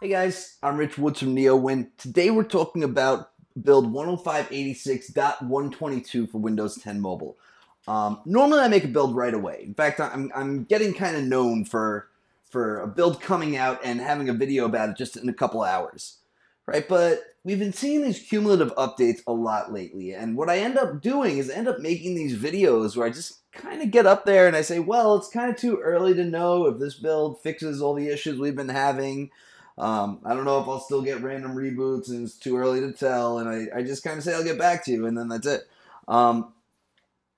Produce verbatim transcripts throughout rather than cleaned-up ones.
Hey guys, I'm Rich Woods from NeoWin. Today we're talking about build one oh five eight six point one two two for Windows ten Mobile. Um, normally I make a build right away. In fact, I'm, I'm getting kind of known for, for a build coming out and having a video about it just in a couple hours, right? But we've been seeing these cumulative updates a lot lately, and what I end up doing is I end up making these videos where I just kind of get up there and I say, well, it's kind of too early to know if this build fixes all the issues we've been having. Um, I don't know if I'll still get random reboots and it's too early to tell, and I, I just kind of say I'll get back to you and then that's it. Um,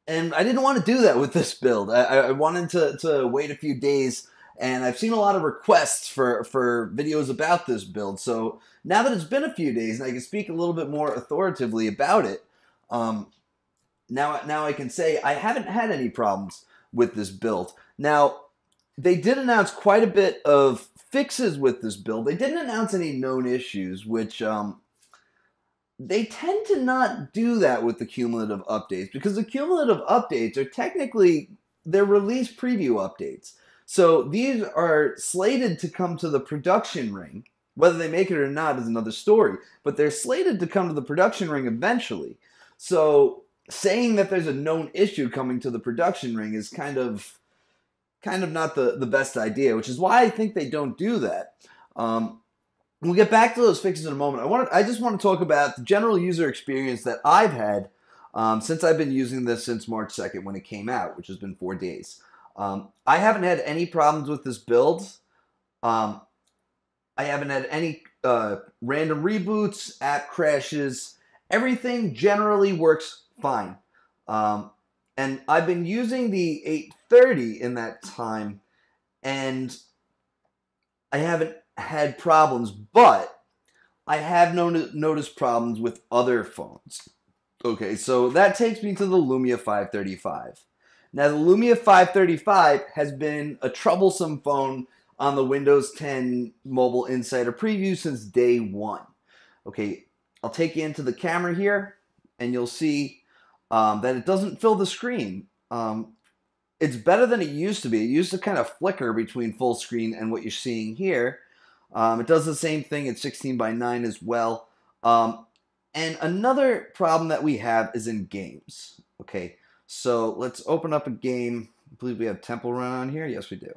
and I didn't want to do that with this build. I, I wanted to, to wait a few days, and I've seen a lot of requests for, for videos about this build. So now that it's been a few days and I can speak a little bit more authoritatively about it, um, now, now I can say I haven't had any problems with this build. Now, they did announce quite a bit of fixes with this build. They didn't announce any known issues, which um, they tend to not do that with the cumulative updates, because the cumulative updates are technically, they're release preview updates. So these are slated to come to the production ring. Whether they make it or not is another story, but they're slated to come to the production ring eventually. So saying that there's a known issue coming to the production ring is kind of kind of not the, the best idea, which is why I think they don't do that. Um, we'll get back to those fixes in a moment. I wanted, I just want to talk about the general user experience that I've had um, since I've been using this since March second when it came out, which has been four days. Um, I haven't had any problems with this build. Um, I haven't had any uh, random reboots, app crashes. Everything generally works fine. Um, And I've been using the eight thirty in that time, and I haven't had problems, but I have noticed problems with other phones. Okay, so that takes me to the Lumia five thirty-five. Now, the Lumia five thirty-five has been a troublesome phone on the Windows ten Mobile Insider Preview since day one. Okay, I'll take you into the camera here, and you'll see Um, that it doesn't fill the screen. Um, it's better than it used to be. It used to kind of flicker between full screen and what you're seeing here. Um, it does the same thing at sixteen by nine as well. Um, and another problem that we have is in games. Okay, so let's open up a game. I believe we have Temple Run on here. Yes, we do.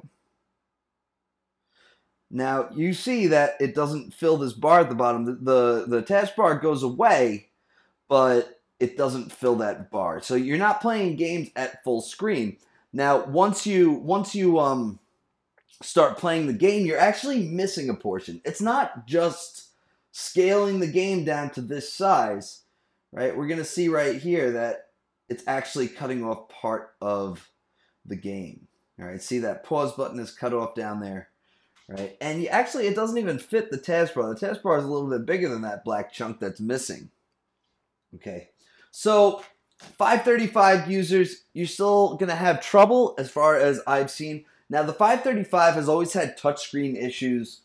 Now, you see that it doesn't fill this bar at the bottom. The, the, the taskbar goes away, but it doesn't fill that bar. So you're not playing games at full screen. Now, once you once you um, start playing the game, you're actually missing a portion. It's not just scaling the game down to this size, right? We're going to see right here that it's actually cutting off part of the game. All right, see that pause button is cut off down there, right? And you actually, it doesn't even fit the taskbar. The taskbar is a little bit bigger than that black chunk that's missing. Okay. So, five thirty-five users, you're still going to have trouble as far as I've seen. Now, the five thirty-five has always had touchscreen issues.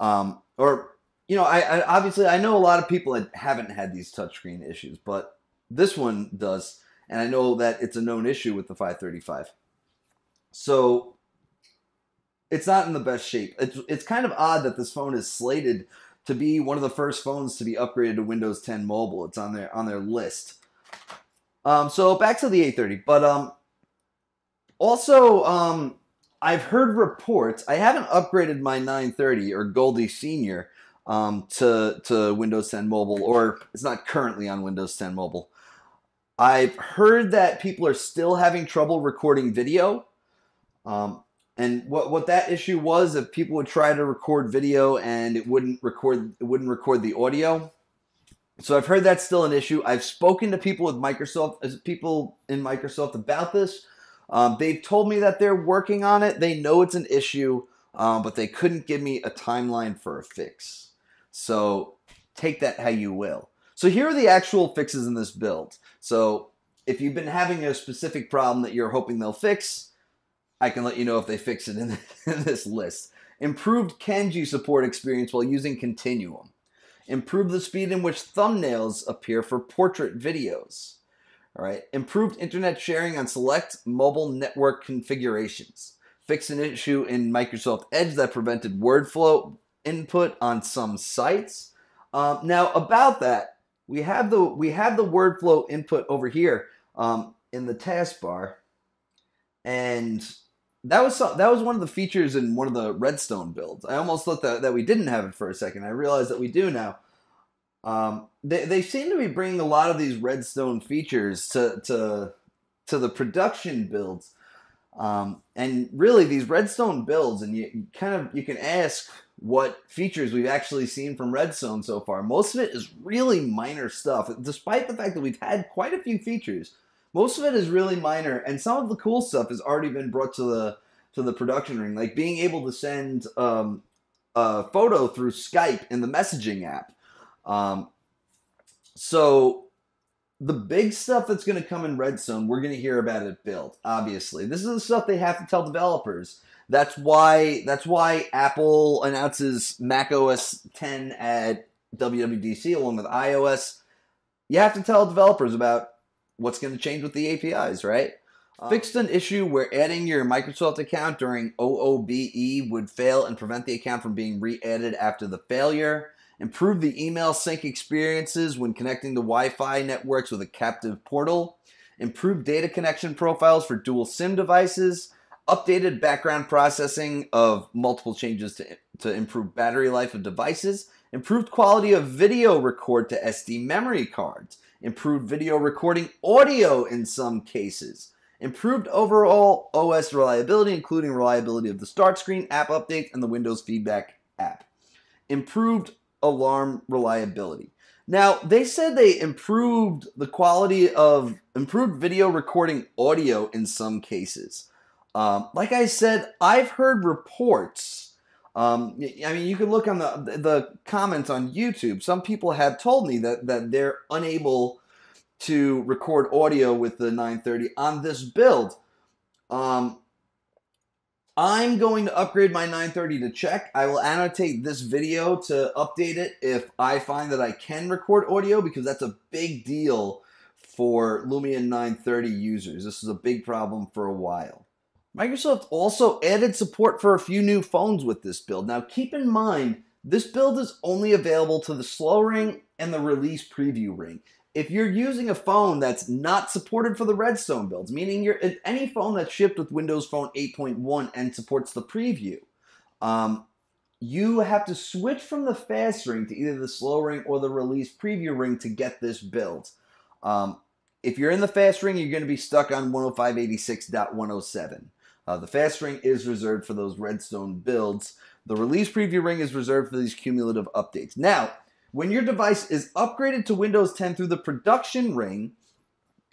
Um, or, you know, I, I obviously, I know a lot of people that haven't had these touchscreen issues, but this one does. And I know that it's a known issue with the five thirty-five. So, it's not in the best shape. It's, it's kind of odd that this phone is slated to be one of the first phones to be upgraded to Windows ten Mobile. It's on their, on their list. Um, so back to the eight thirty, but um, also um, I've heard reports. I haven't upgraded my nine thirty or Goldie Senior um, to to Windows ten Mobile, or it's not currently on Windows ten Mobile. I've heard that people are still having trouble recording video, um, and what what that issue was, if people would try to record video and it wouldn't record it wouldn't record the audio. So I've heard that's still an issue. I've spoken to people with Microsoft, people in Microsoft about this. Um, they've told me that they're working on it. They know it's an issue, um, but they couldn't give me a timeline for a fix. So take that how you will. So here are the actual fixes in this build. So if you've been having a specific problem that you're hoping they'll fix, I can let you know if they fix it in this list. Improved Kanji support experience while using Continuum. Improve the speed in which thumbnails appear for portrait videos. All right. Improved internet sharing on select mobile network configurations. Fix an issue in Microsoft Edge that prevented word flow input on some sites. Um, now about that, we have the we have the word flow input over here um, in the taskbar, and that was some, that was one of the features in one of the Redstone builds. I almost thought that that we didn't have it for a second. I realized that we do now. Um, they they seem to be bringing a lot of these Redstone features to to to the production builds. Um, and really these Redstone builds, and you, you kind of, you can ask what features we've actually seen from Redstone so far. Most of it is really minor stuff, despite the fact that we've had quite a few features. Most of it is really minor, and some of the cool stuff has already been brought to the, to the production ring, like being able to send, um, a photo through Skype in the messaging app. Um, so... The big stuff that's going to come in Redstone, we're going to hear about it built, obviously. This is the stuff they have to tell developers. That's why that's why Apple announces Mac O S ten at W W D C along with iOS. You have to tell developers about what's going to change with the A P Is, right? Um, Fixed an issue where adding your Microsoft account during O O B E would fail and prevent the account from being re-added after the failure. Improve the email sync experiences when connecting to Wi-Fi networks with a captive portal. Improve data connection profiles for dual SIM devices. Updated background processing of multiple changes to, to improve battery life of devices. Improved quality of video record to S D memory cards. Improved video recording audio in some cases. Improved overall O S reliability, including reliability of the start screen, app updates, and the Windows feedback app. Improved alarm reliability. Now, they said they improved the quality of improved video recording audio in some cases. Um, like I said, I've heard reports. Um, I mean, you can look on the, the comments on YouTube. Some people have told me that, that they're unable to record audio with the nine thirty on this build. Um, I'm going to upgrade my nine thirty to check. I will annotate this video to update it if I find that I can record audio, because that's a big deal for Lumia nine thirty users. This is a big problem for a while. Microsoft also added support for a few new phones with this build. Now keep in mind, this build is only available to the Slow ring and the Release Preview ring. If you're using a phone that's not supported for the Redstone builds, meaning you're any phone that's shipped with Windows Phone eight point one and supports the preview, um, you have to switch from the fast ring to either the Slow ring or the Release Preview ring to get this build. Um, if you're in the fast ring, you're going to be stuck on one oh five eight six point one oh seven. Uh, the fast ring is reserved for those Redstone builds. The Release Preview ring is reserved for these cumulative updates. Now, when your device is upgraded to Windows ten through the production ring,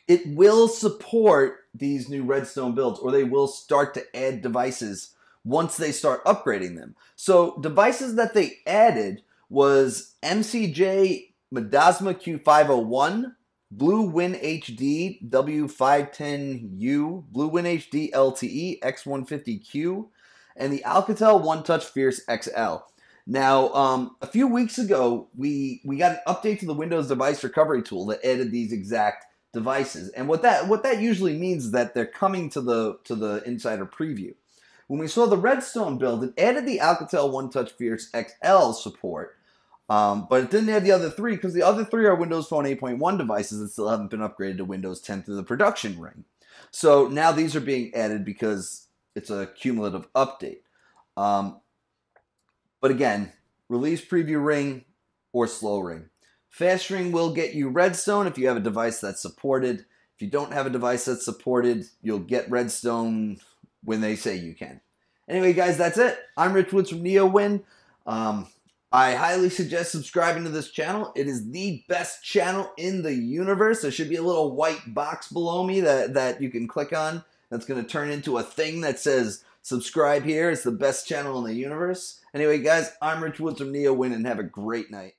it will support these new Redstone builds, or they will start to add devices once they start upgrading them. So devices that they added was M C J Medasma Q five oh one, Blue Win H D W five ten U, Blue Win H D L T E X one fifty Q, and the Alcatel One Touch Fierce X L. Now, um, a few weeks ago, we, we got an update to the Windows device recovery tool that added these exact devices. And what that what that usually means is that they're coming to the to the insider preview. When we saw the Redstone build, it added the Alcatel One Touch Fierce X L support, um, but it didn't add the other three, because the other three are Windows Phone eight point one devices that still haven't been upgraded to Windows ten through the production ring. So now these are being added because it's a cumulative update. Um, But again, Release Preview ring or Slow ring. Fast ring will get you Redstone if you have a device that's supported. If you don't have a device that's supported, you'll get Redstone when they say you can. Anyway, guys, that's it. I'm Rich Woods from NeoWin. Um, I highly suggest subscribing to this channel. It is the best channel in the universe. There should be a little white box below me that, that you can click on. That's going to turn into a thing that says subscribe here. It's the best channel in the universe. Anyway, guys, I'm Rich Woods from NeoWin, and have a great night.